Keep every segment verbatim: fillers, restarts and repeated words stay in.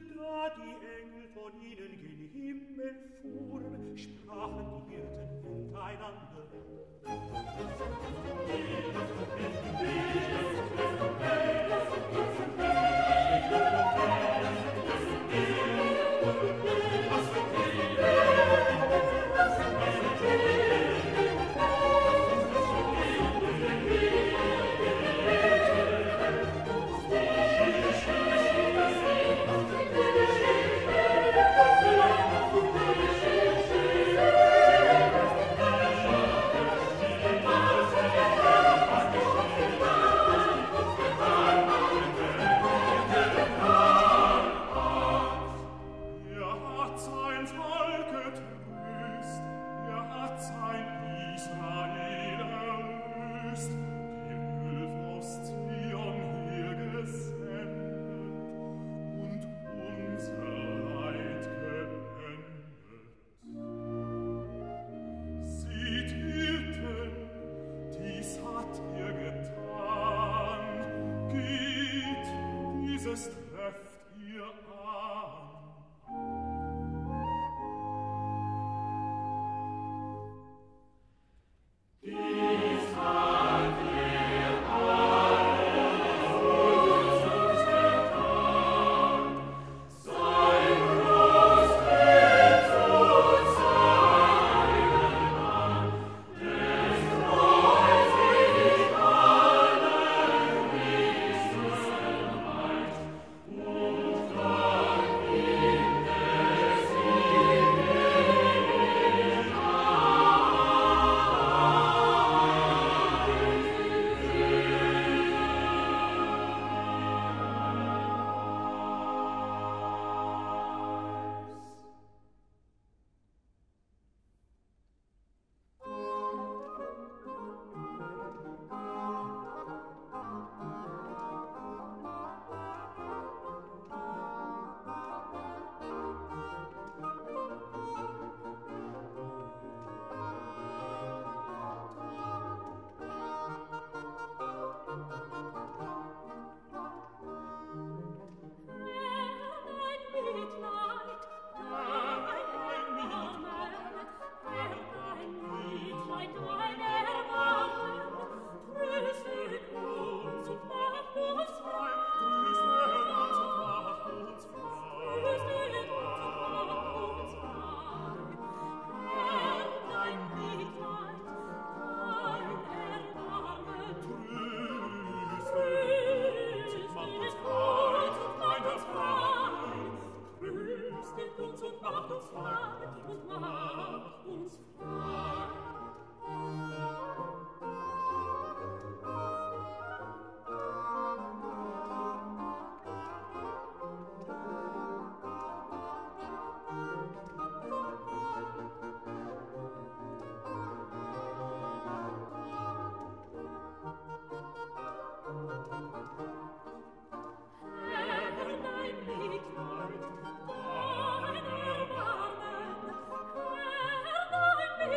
da die Engel von ihnen gen Himmel fuhren, sprachen die Hirten untereinander. Herr, dein Mitleid, dein Erbarmen, Herr, dein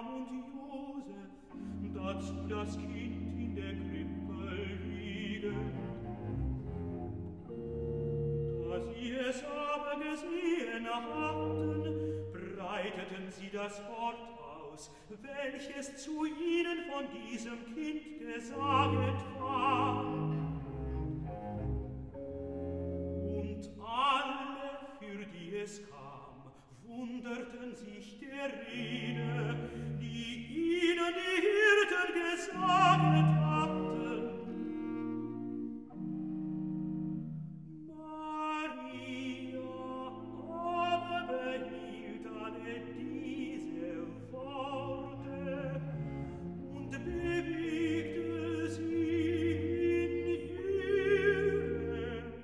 Maria und Josef, dazu das Kind in der Krippe liegen. Da sie es aber gesehen hatten, breiteten sie das Wort aus, welches zu ihnen von diesem Kind gesagt war. Und alle, für die es kam, wunderten sich der Rede, die ihnen die Hirten gesagt hatten. Maria aber behielt alle diese Worte und bewegte sie in ihrem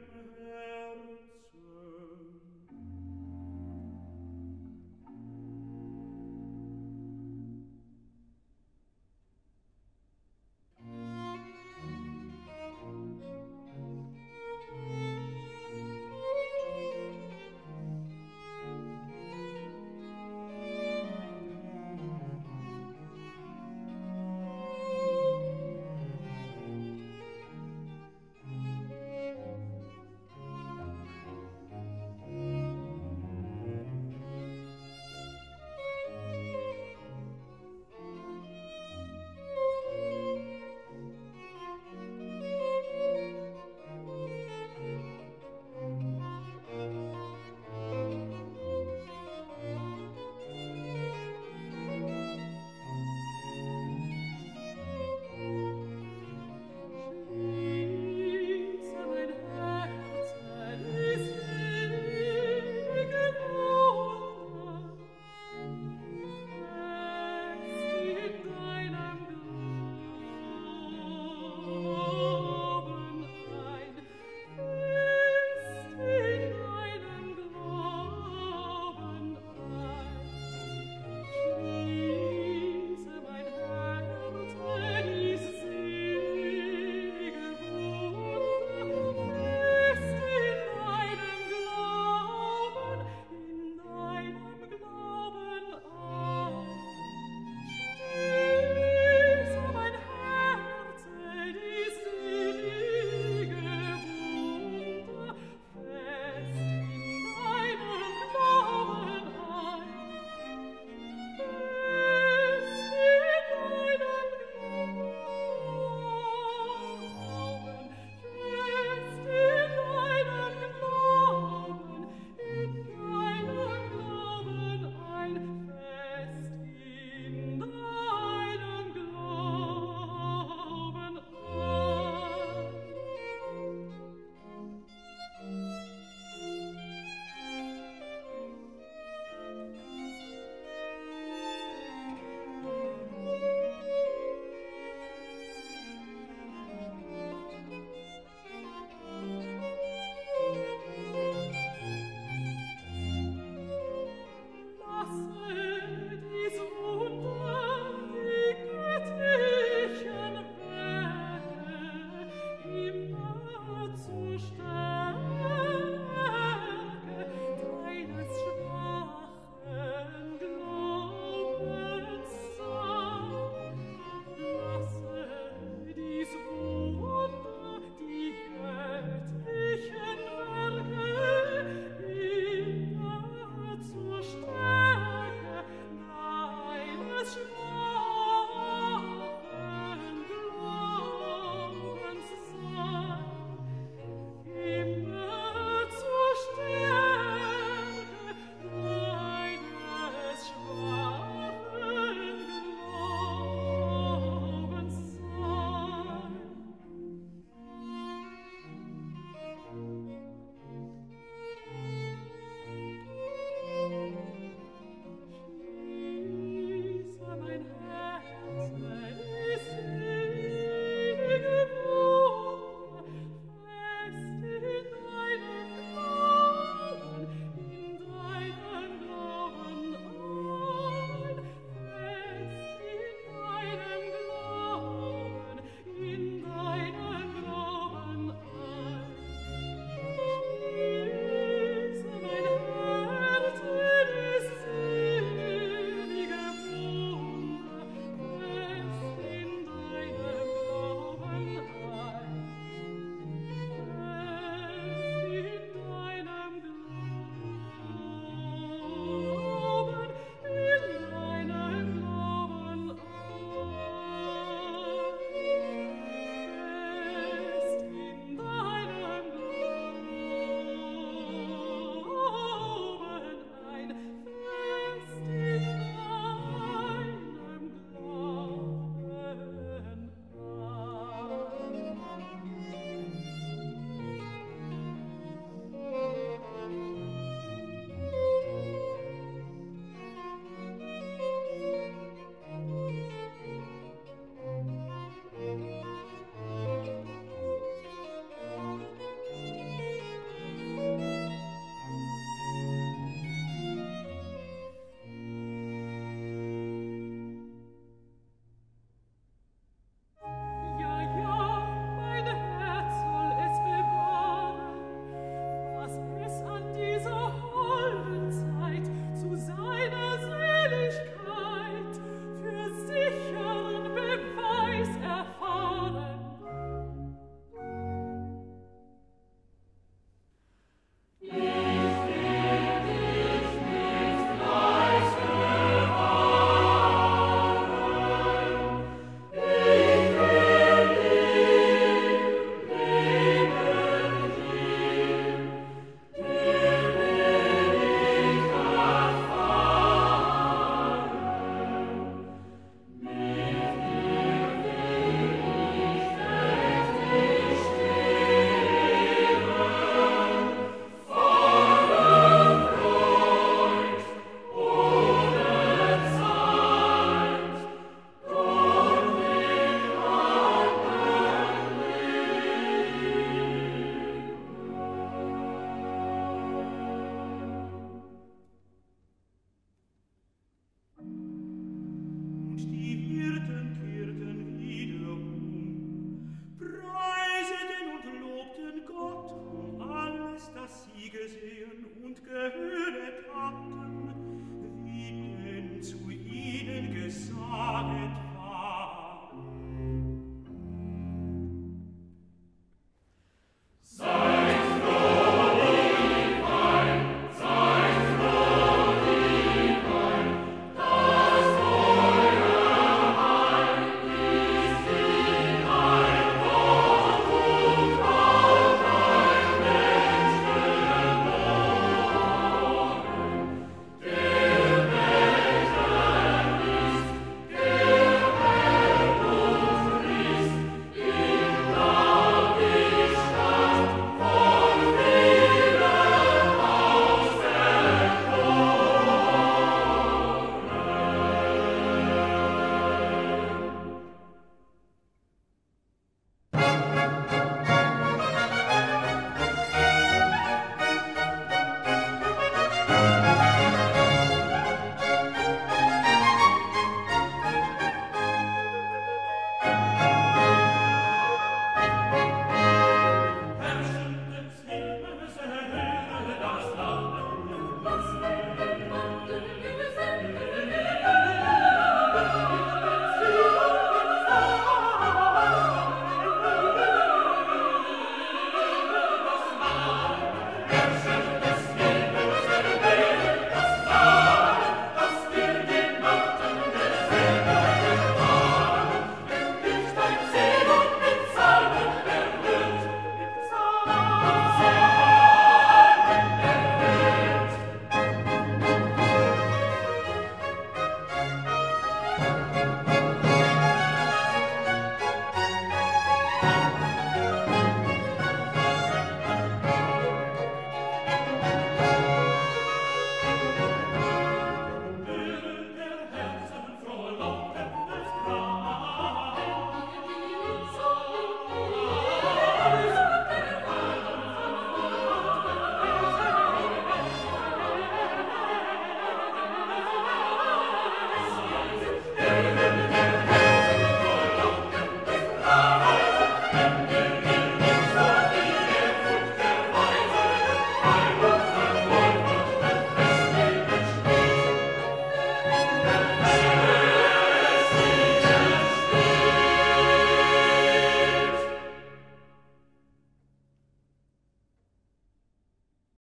Thank you.